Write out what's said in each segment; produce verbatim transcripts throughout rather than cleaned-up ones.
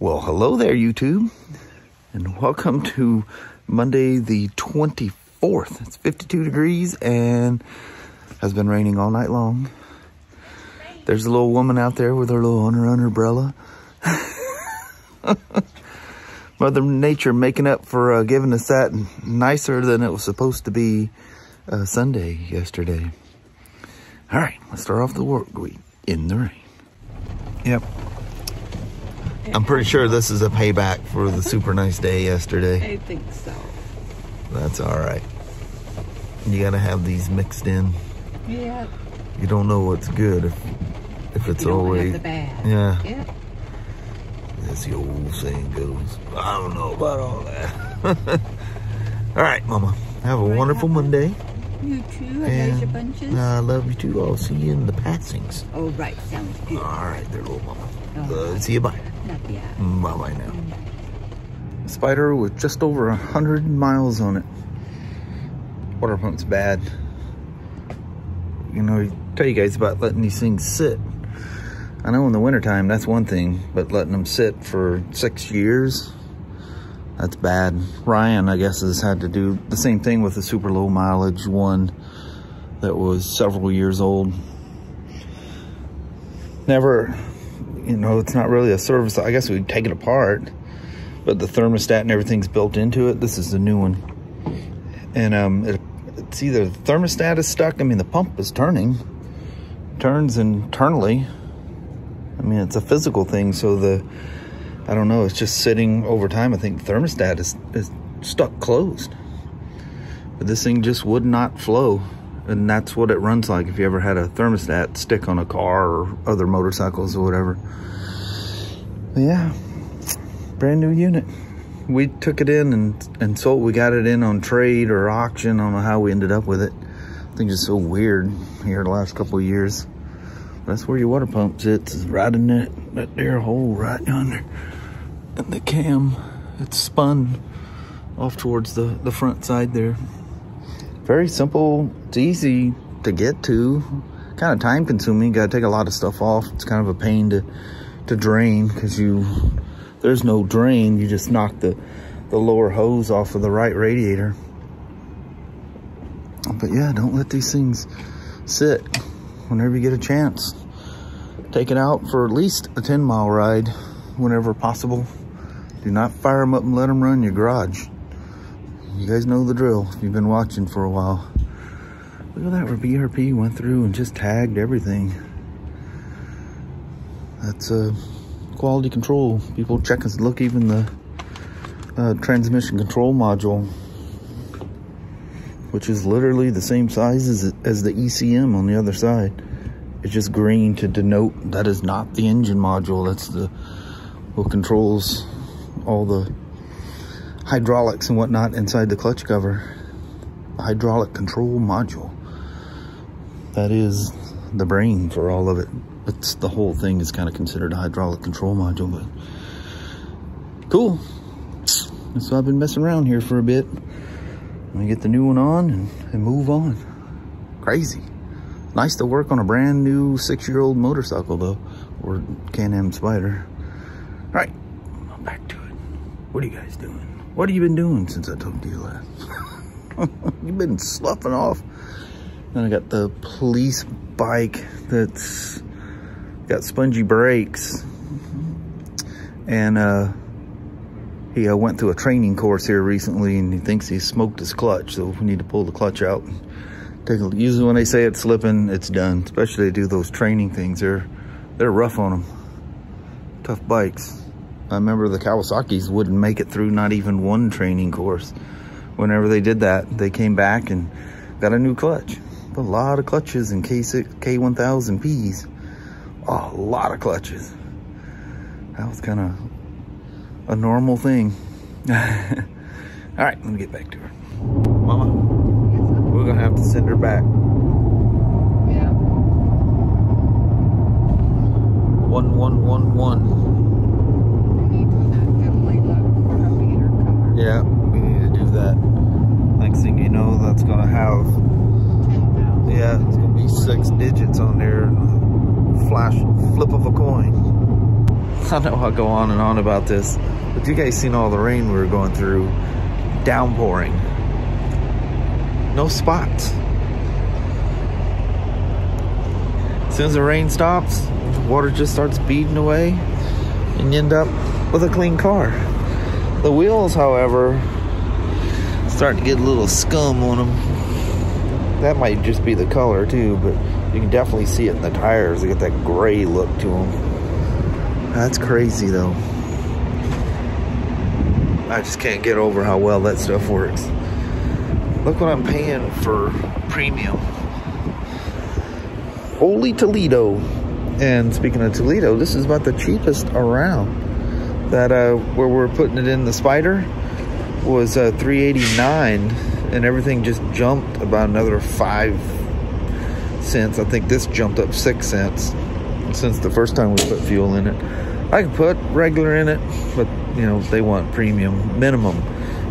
Well, hello there, YouTube, and welcome to Monday the twenty-fourth. It's fifty-two degrees and has been raining all night long. There's a little woman out there with her little under, under umbrella. Mother Nature making up for uh, giving us that nicer than it was supposed to be uh, Sunday yesterday. All right, let's start off the work week in the rain. Yep. I'm pretty sure this is a payback for the super nice day yesterday. I think so. That's all right. You gotta have these mixed in. Yeah. You don't know what's good if, if it's always the bad. Yeah. Yeah. As the old saying goes, I don't know about all that. All right, Mama. Have a wonderful Monday. You too. I love your bunches. I love you too. I'll see you in the passings. Oh, right. Sounds good. All right, there, little Mama. Uh, see you. Bye. Bye bye now. Spyder with just over a hundred miles on it. Water pump's bad. You know, I tell you guys about letting these things sit. I know in the wintertime, that's one thing, but letting them sit for six years, that's bad. Ryan, I guess, has had to do the same thing with a super low mileage one that was several years old. Never, you know, it's not really a service. I guess we'd take it apart, but the thermostat and everything's built into it. This is the new one. And um, it, it's either the thermostat is stuck. I mean, the pump is turning, turns internally. I mean, it's a physical thing, so the, I don't know, it's just sitting over time. I think the thermostat is, is stuck closed. But this thing just would not flow, and that's what it runs like if you ever had a thermostat stick on a car or other motorcycles or whatever. But yeah, brand new unit. We took it in and, and sold. We got it in on trade or auction. I don't know how we ended up with it. I think it's so weird here the last couple of years. That's where your water pump sits, is right in that, that there hole right yonder. And the cam, it's spun off towards the, the front side there. Very simple. It's easy to get to. Kind of time consuming. You got to take a lot of stuff off. It's kind of a pain to, to drain because you, there's no drain. You just knock the, the lower hose off of the right radiator. But yeah, don't let these things sit. Whenever you get a chance, take it out for at least a ten mile ride whenever possible. Do not fire them up and let them run your garage. You guys know the drill. You've been watching for a while. Look at that, where B R P went through and just tagged everything. That's uh, quality control. People check and look, even the uh, transmission control module, which is literally the same size as, as the E C M on the other side. It's just green to denote that is not the engine module. That's the what controls all the hydraulics and whatnot inside the clutch cover. The hydraulic control module. That is the brain for all of it. It's the whole thing is kind of considered a hydraulic control module, but cool. So I've been messing around here for a bit. I'm gonna get the new one on and, and move on. Crazy. Nice to work on a brand new six-year-old motorcycle though, or Can-Am Spyder. All right, I'm back to it. What are you guys doing? What have you been doing since I talked to you last? You've been sloughing off. Then I got the police bike that's got spongy brakes. And uh, He uh, went through a training course here recently, and he thinks he smoked his clutch, so we need to pull the clutch out. Take a, usually when they say it's slipping, it's done. Especially they do those training things. They're, they're rough on them. Tough bikes. I remember the Kawasaki's wouldn't make it through not even one training course. Whenever they did that, they came back and got a new clutch. A lot of clutches in K six, K one thousand P's. Oh, a lot of clutches. That was kind of a normal thing. All right, let me get back to her. Mama, we're gonna have to send her back. Yeah. One, one, one, one. We need to definitely look for a meter cover. Yeah, we need to do that. Next thing you know, that's gonna have ten thousand. Yeah, it's gonna be six digits on there. flash flip of a coin. I know I go on and on about this, but you guys seen all the rain we were going through, downpouring. No spots. As soon as the rain stops, water just starts beading away and you end up with a clean car. The wheels, however, start to get a little scum on them. That might just be the color too, but you can definitely see it in the tires. They get that gray look to them. That's crazy though. I just can't get over how well that stuff works. Look what I'm paying for premium. Holy Toledo. And speaking of Toledo, this is about the cheapest around. That uh, where we're putting it in the Spyder was uh, three eighty-nine, and everything just jumped about another five cents. I think this jumped up six cents since the first time we put fuel in it. I could put regular in it, but you know they want premium. Minimum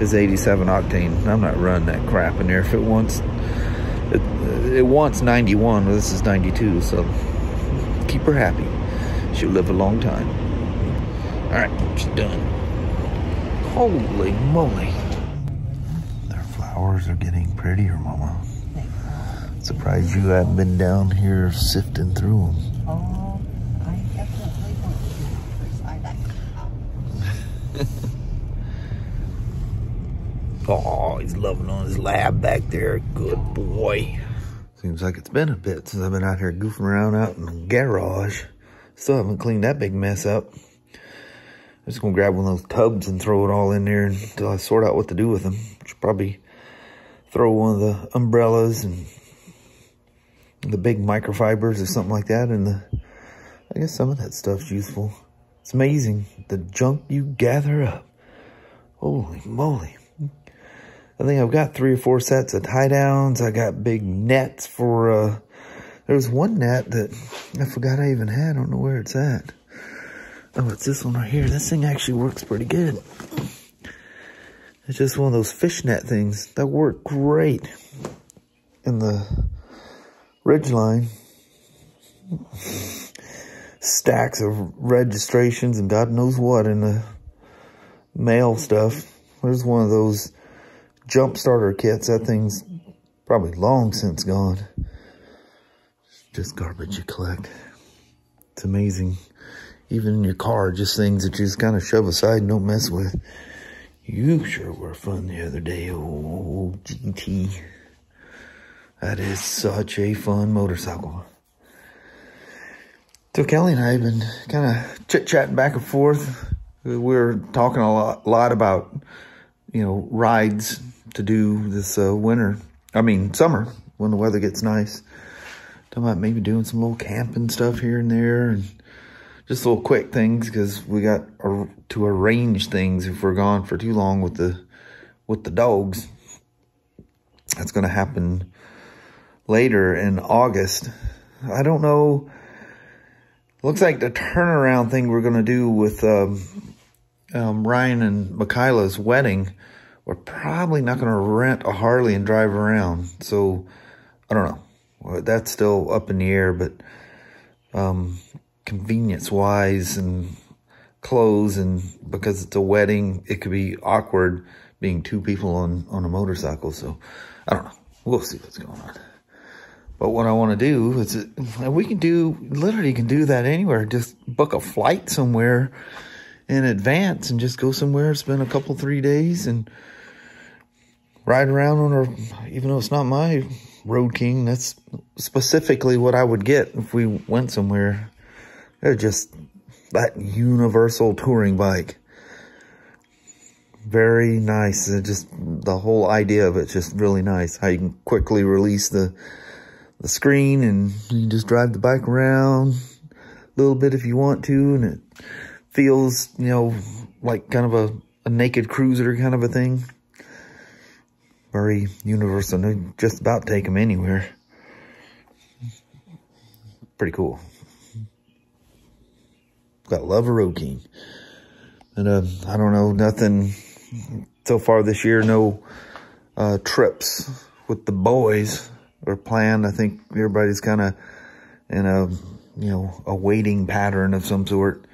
is eighty-seven octane. I'm not running that crap in there. If it wants, it, it wants ninety-one. Well, this is ninety-two, so. Keep her happy. She'll live a long time. Alright, she's done. Holy moly. Their flowers are getting prettier, Mama. Surprised you haven't been down here sifting through them. Oh, I definitely want to do it first. I like it. Oh, he's loving on his lab back there. Good boy. Seems like it's been a bit since I've been out here goofing around out in the garage. Still haven't cleaned that big mess up. I'm just going to grab one of those tubs and throw it all in there until I sort out what to do with them. Should probably throw one of the umbrellas and the big microfibers or something like that. And the, I guess some of that stuff's useful. It's amazing the junk you gather up. Holy moly. I think I've got three or four sets of tie downs. I got big nets for, uh, there was one net that I forgot I even had. I don't know where it's at. Oh, it's this one right here. This thing actually works pretty good. It's just one of those fishnet things that work great in the Ridgeline. Stacks of registrations and God knows what in the mail stuff. There's one of those jump starter kits. That thing's probably long since gone. Just garbage you collect. It's amazing. Even in your car, just things that you just kind of shove aside and don't mess with. You sure were fun the other day, old G T. That is such a fun motorcycle. So Kelly and I have been kind of chit-chatting back and forth. We were talking a lot, lot about, you know, rides to do this uh, winter. I mean, summer, when the weather gets nice. Talking about maybe doing some little camping stuff here and there, and just little quick things, because we got to arrange things if we're gone for too long with the with the dogs. That's going to happen later in August. I don't know. Looks like the turnaround thing we're going to do with Um, Um, Ryan and Michaela's wedding, we're probably not going to rent a Harley and drive around. So, I don't know. That's still up in the air, but um, convenience-wise and clothes, and because it's a wedding, it could be awkward being two people on, on a motorcycle. So, I don't know. We'll see what's going on. But what I want to do is, and we can do, literally can do that anywhere. Just book a flight somewhere in advance and just go somewhere, spend a couple three days and ride around on our, even though it's not my Road King, that's specifically what I would get if we went somewhere. They're just that universal touring bike. Very nice. It just, the whole idea of it's just really nice. How you can quickly release the the screen and you just drive the bike around a little bit if you want to, and it feels, you know, like kind of a, a naked cruiser kind of a thing. Very universal. They just about take them anywhere. Pretty cool. Got love a Road King. And uh, I don't know, nothing so far this year. No uh, trips with the boys are planned. I think everybody's kind of in a you know, a waiting pattern of some sort.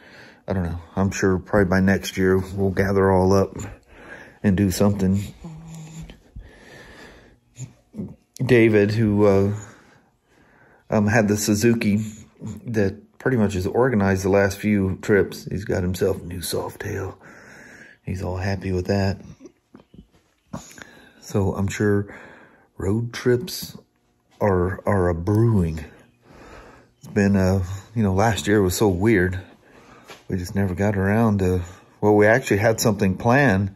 I don't know. I'm sure probably by next year we'll gather all up and do something. David, who uh, um, had the Suzuki that pretty much has organized the last few trips. He's got himself a new soft tail. He's all happy with that. So I'm sure road trips are are a brewing. It's been, uh, you know, last year was so weird. We just never got around to, well, we actually had something planned.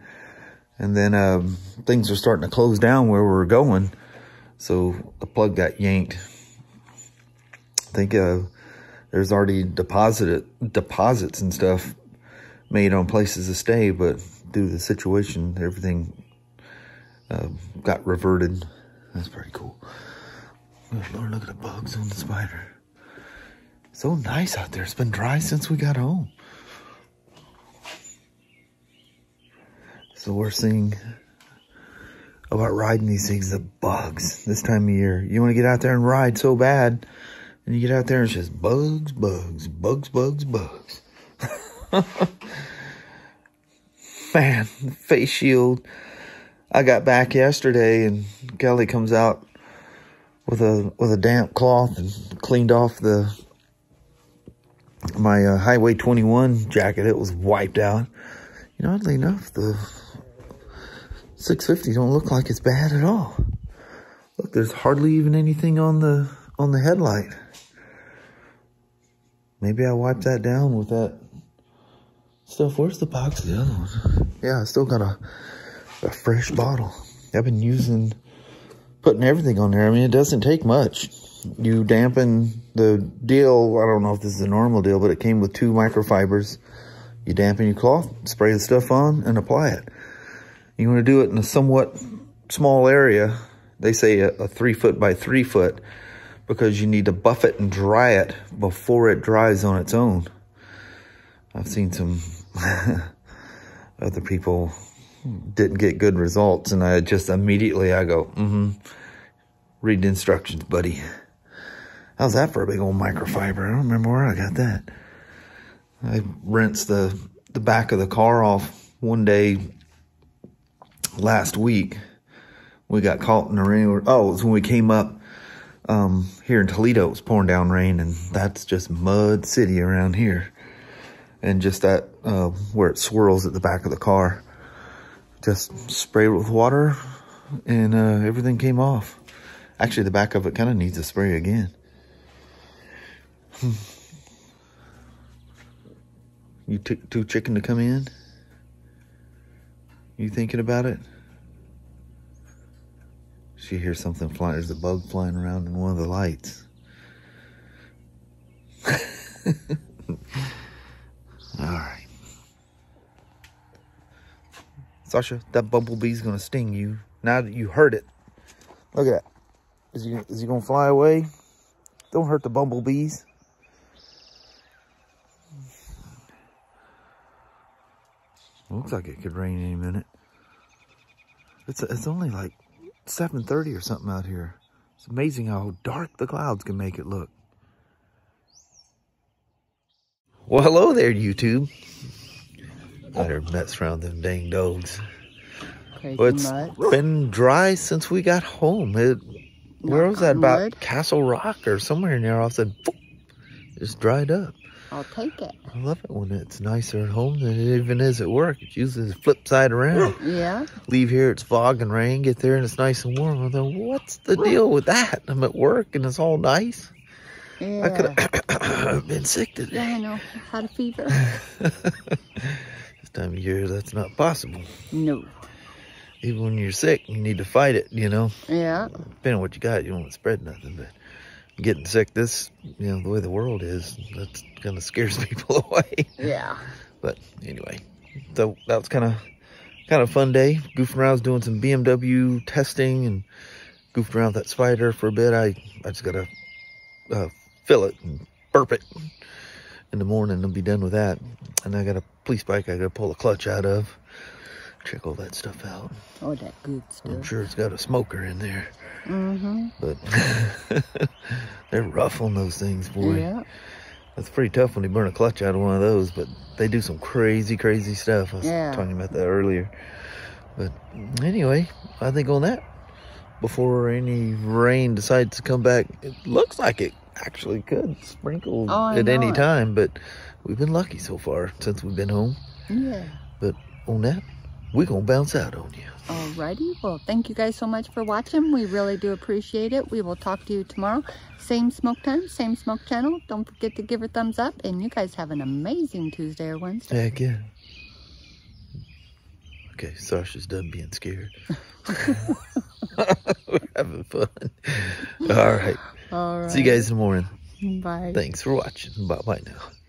And then uh, things were starting to close down where we were going. So the plug got yanked. I think uh, there's already deposited deposits and stuff made on places to stay, but due to the situation, everything uh, got reverted. That's pretty cool. Oh, Lord, look at the bugs on the Spyder. So nice out there. It's been dry since we got home. So we're seeing about riding these things, the bugs this time of year. You want to get out there and ride so bad, and you get out there and it's just bugs, bugs, bugs, bugs, bugs. Man, face shield. I got back yesterday and Kelly comes out with a with a damp cloth and cleaned off the my uh, Highway twenty-one jacket. It was wiped out. You know, oddly enough, the six fifty don't look like it's bad at all. Look, there's hardly even anything on the on the headlight. Maybe I wiped that down with that stuff. Where's the box of the other one? Yeah, I still got a, a fresh bottle. I've been using, putting everything on there. I mean, it doesn't take much. You dampen the deal. I don't know if this is a normal deal, but it came with two microfibers. You dampen your cloth, spray the stuff on, and apply it. You want to do it in a somewhat small area. They say a, a three foot by three foot because you need to buff it and dry it before it dries on its own. I've seen some other people didn't get good results, and I just immediately, I go, mm-hmm, read the instructions, buddy. How's that for a big old microfiber? I don't remember where I got that. I rinsed the, the back of the car off one day last week. We got caught in the rain. Oh, it was when we came up um, here in Toledo. It was pouring down rain, and that's just mud city around here. And just that, uh, where it swirls at the back of the car. Just sprayed it with water, and uh, everything came off. Actually, the back of it kind of needs a spray again. Hmm. You took too chicken to come in? You thinking about it? She hears something flying. There's a bug flying around in one of the lights. All right. Sasha, that bumblebee's going to sting you. Now that you heard it. Look at that. Is he, is he going to fly away? Don't hurt the bumblebees. Looks like it could rain any minute. It's it's only like seven thirty or something out here. It's amazing how dark the clouds can make it look. Well, hello there, YouTube. I heard mess around them dang dogs. Crazy well, it's mud. Been dry since we got home. It, where was that? About mud? Castle Rock or somewhere near. I said, just dried up. I'll take it. I love it when it's nicer at home than it even is at work. It's usually the flip side around. Yeah. Leave here, it's fog and rain. Get there and it's nice and warm. I'm like, what's the deal with that? I'm at work and it's all nice. Yeah. I could have been sick today. Yeah, I know. I had a fever. This time of year, that's not possible. No. Even when you're sick, you need to fight it, you know? Yeah. Depending on what you got, you don't want to spread nothing, but getting sick this, you know, the way the world is, that's kind of scares people away. Yeah. But anyway, so that was kind of kind of fun day. Goofing around, I was doing some B M W testing and goofed around with that Spyder for a bit. I, I just got to uh, fill it and burp it. In the morning, I'll be done with that. And I got a police bike I got to pull the clutch out of. check all that stuff out. All that good stuff. I'm sure it's got a smoker in there. Mm-hmm. But they're rough on those things, boy. Yeah. That's pretty tough when you burn a clutch out of one of those, but they do some crazy, crazy stuff. I was yeah. talking about that earlier. But anyway, I think on that, before any rain decides to come back, it looks like it actually could sprinkle oh, at any it. time, but we've been lucky so far since we've been home. Yeah. But on that, we're going to bounce out on you. Alrighty. Well, thank you guys so much for watching. We really do appreciate it. We will talk to you tomorrow. Same smoke time, same smoke channel. Don't forget to give her thumbs up. And you guys have an amazing Tuesday or Wednesday. Heck yeah. Okay, Sasha's done being scared. We're having fun. All right. All right. See you guys in the morning. Bye. Thanks for watching. Bye-bye now.